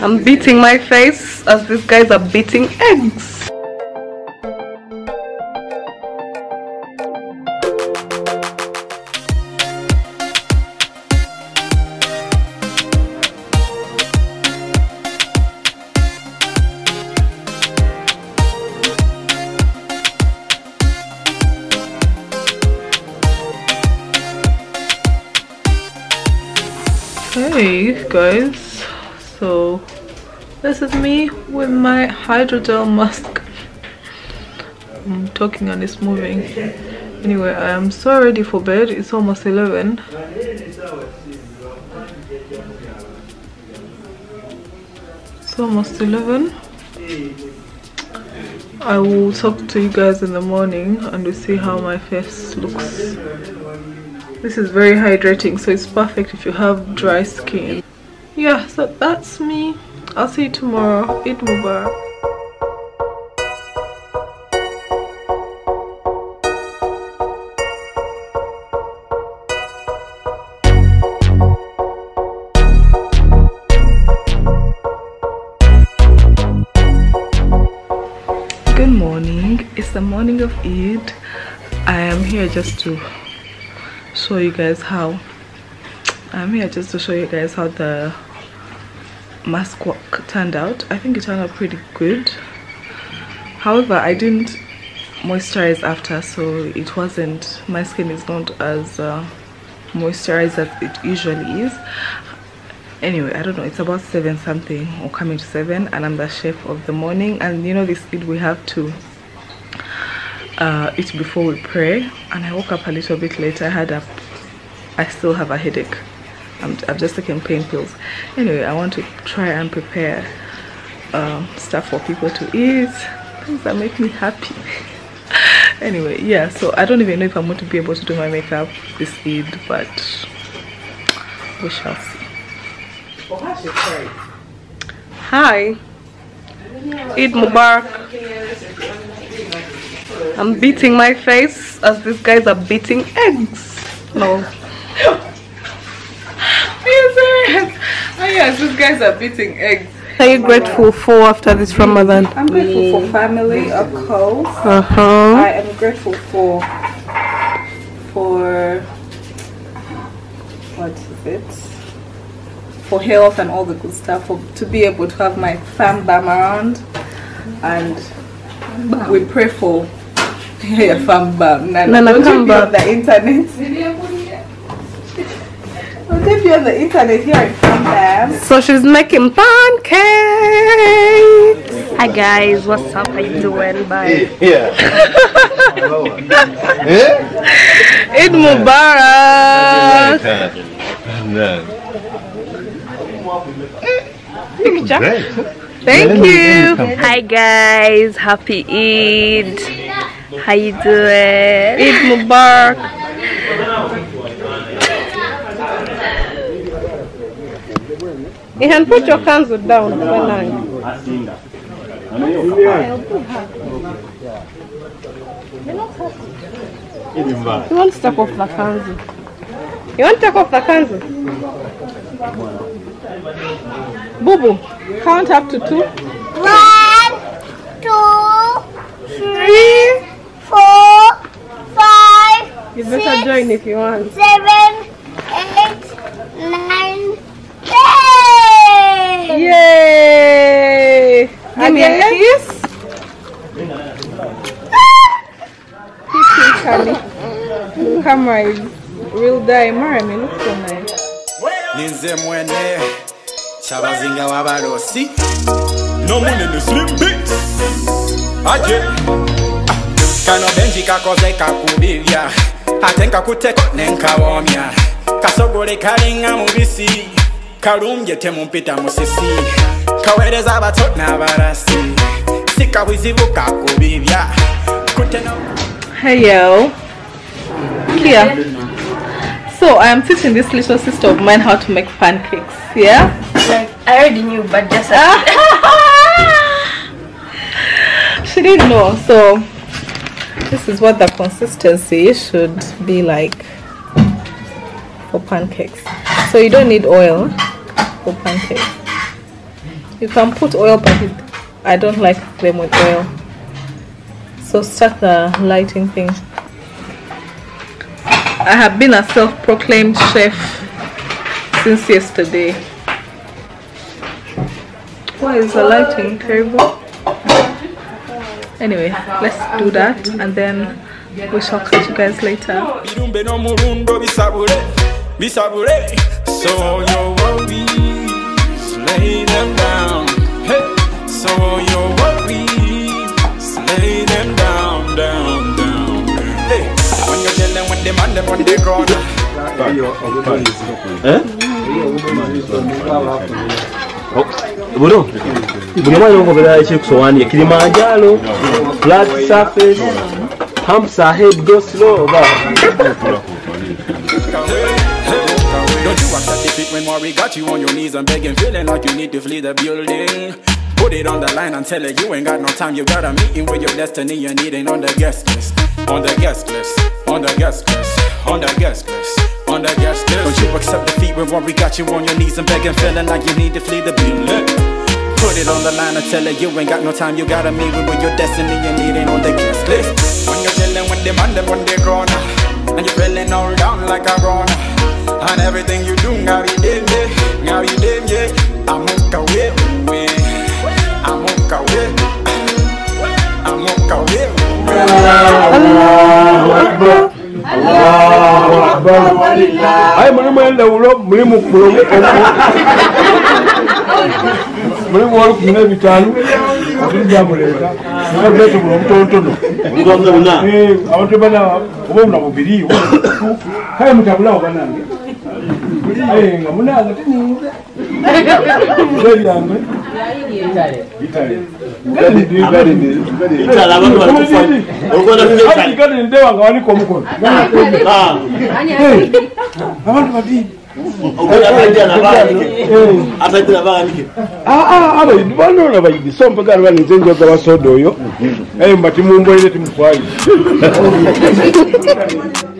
I'm beating my face as these guys are beating eggs. Hey guys, so this is me with my hydrogel mask. I'm talking and it's moving. Anyway, I am so ready for bed. It's almost 11. It's almost 11. I will talk to you guys in the morning and we'll see how my face looks. This is very hydrating, so it's perfect if you have dry skin. Yeah, so that's me. I'll see you tomorrow. Eid Mubarak. Good morning. It's the morning of Eid. I am here just to show you guys how the mask work turned out. I think it turned out pretty good. However, I didn't moisturize after, so it wasn't, my skin is not as moisturized as it usually is. Anyway, I don't know, it's about 7 something or coming to 7, and I'm the chef of the morning, and you know this Eid we have to eat before we pray, and I woke up a little bit later. I still have a headache. I've just taken pain pills. Anyway, I want to try and prepare stuff for people to eat, things that make me happy. Anyway, yeah, so I don't even know if I'm going to be able to do my makeup this Eid, but we shall see. Hi, Eid Mubarak. I'm beating my face as these guys are beating eggs. No. Yes, oh yes, these guys are beating eggs. Are you grateful for after this Ramadan? I'm grateful for family, of course. I am grateful for what is it? For health and all the good stuff. To be able to have my fam bam around, and we pray for. Yeah, fam bam. Nana, don't you be on the internet? Don't you be on the internet here in fam bam? So she's making pancakes. Hi guys, what's up? How you doing? Bye. Yeah. Eid Mubarak. Thank you. Hi guys, happy Eid. How you doing? Eid Mubarak. You can put your candle down. You want to take off the candle? You want to take off the candle? Boo boo, count up to 2. 1, 2, 3. 4, 5, you better 6, join if you want. 7, 8, 9, 10. Yay! Give me a kiss. Charlie. Come on, real diamond. It looks so nice. Ninze mwene, chabazinga wabarosi. No money in the slim bits. Aje. Kano benji kakoze kakubivya Atenka kuteko nenkawomya Kasogore kalinga mubisi Karumje temumpita musisi Kawereza batot na barasi Sika wizivu kakubivya Kuteno. Hey yo Kia. So I am teaching this little sister of mine how to make pancakes. Yeah? Like, I already knew, but just she didn't know, so this is what the consistency should be like for pancakes. So you don't need oil for pancakes. You can put oil, but I don't like them with oil. So start the lighting thing. I have been a self-proclaimed chef since yesterday. Why is the lighting terrible? Anyway, let's do that and then we shall catch you guys later. So your worries, lay them down. Hey, so your worries, lay them down, down, down. Hey, when you tell them what they want, them what they gonna do. Don't you act at the feet when worry got you on your knees and begging, feeling like you need to flee the building. Put it on the line and tell her you ain't got no time. You got a meeting with your destiny and it ain't on the guest list. On the guest list, on the guest list, on the guest list, on the guest list. Don't you accept defeat when worry got you on your knees and begging, feeling like you need to flee the building. Put it on the line and tell her you ain't got no time. You got a meeting with your destiny and it ain't on the guest list. When you're dealing with them and them on the corner, and you're feeling all down like a runner. And everything you do, ngari dem ye, I'm okay. Allahu Akbar, Allahu Akbar. I am going to Europe, I am going to I